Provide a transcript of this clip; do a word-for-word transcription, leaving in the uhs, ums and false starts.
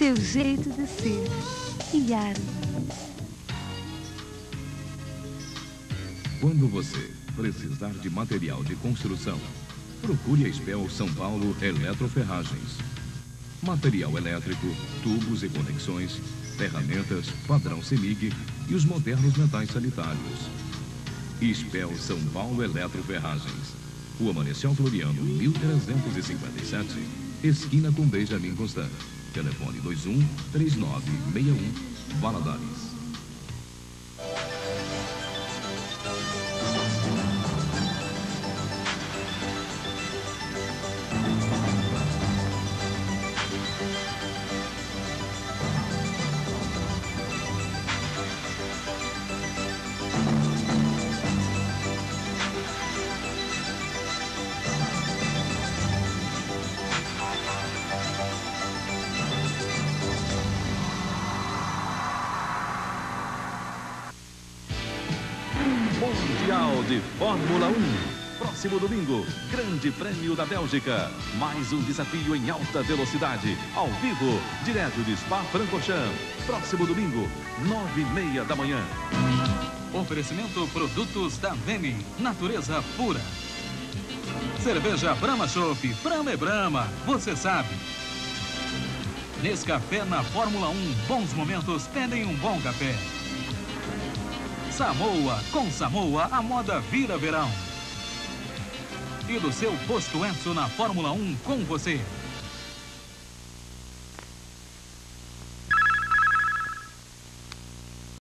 seu jeito de ser e ar. Quando você precisar de material de construção, procure a SPEL São Paulo Eletroferragens. Material elétrico, tubos e conexões, ferramentas, padrão CEMIG e os modernos metais sanitários. SPEL São Paulo Eletroferragens. Rua Marechal Floriano, mil trezentos e cinquenta e sete, esquina com Benjamin Constant. Telefone dois um, três nove seis um, Valadares. Mundial de Fórmula um. Próximo domingo, Grande Prêmio da Bélgica. Mais um desafio em alta velocidade, ao vivo, direto de Spa-Francorchamps. Próximo domingo, nove e meia da manhã. Oferecimento produtos da Vemi, natureza pura. Cerveja Brahma Chopp, Brahma é Brahma, você sabe. Nescafé na Fórmula um, bons momentos pedem um bom café. Samoa, com Samoa a moda vira verão. E do seu Posto Esso na Fórmula um com você.